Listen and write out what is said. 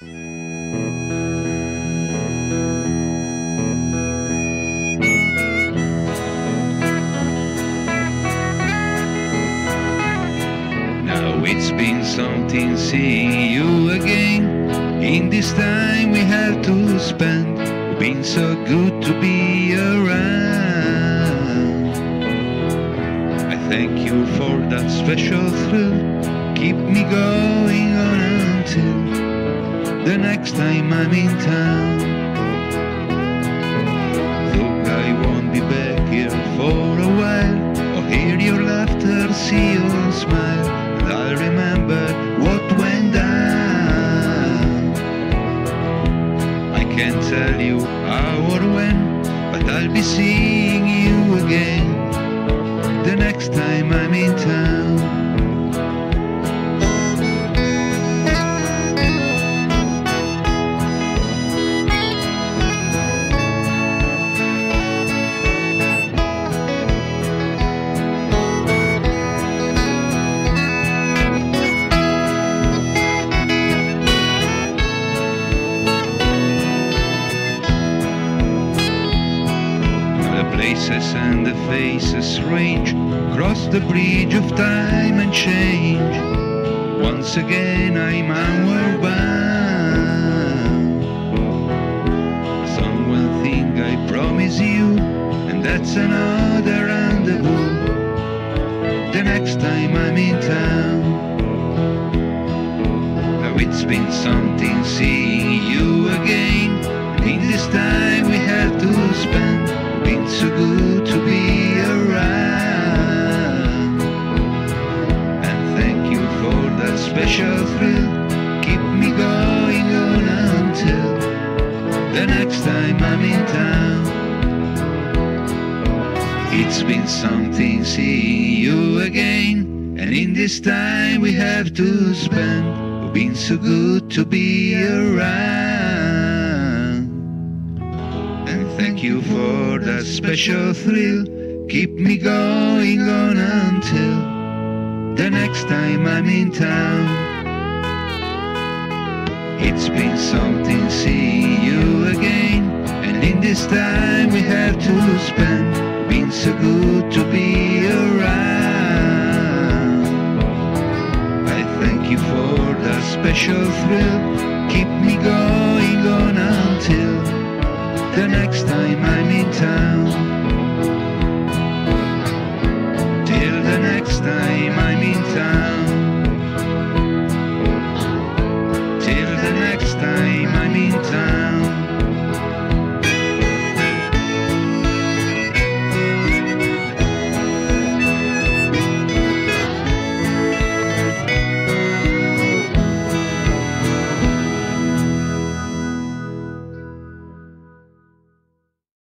Now it's been something seeing you again. In this time we had to spend, it's been so good to be around. I thank you for that special thrill. Keep me going on until the next time I'm in town. Though I won't be back here for a while, I'll hear your laughter, see your smile, and I'll remember what went down. I can't tell you how or when, but I'll be seeing you again the next time I'm in town. Places and the faces range, cross the bridge of time and change. Once again I'm onward bound. Someone think I promise you, and that's another rendezvous the next time I'm in town. Now it's been something seeing you again, and in this time we have to spend. It's so good to be around, and thank you for that special thrill. Keep me going on until the next time I'm in town. It's been something seeing you again, and in this time we have to spend. It's been so good to be around. Thank you for that special thrill. Keep me going on until the next time I'm in town. It's been something seeing you again, and in this time we have to spend. It's been so good to be around. I thank you for that special thrill. Keep me going on until the next time I'm in town. Till the next time I'm in town.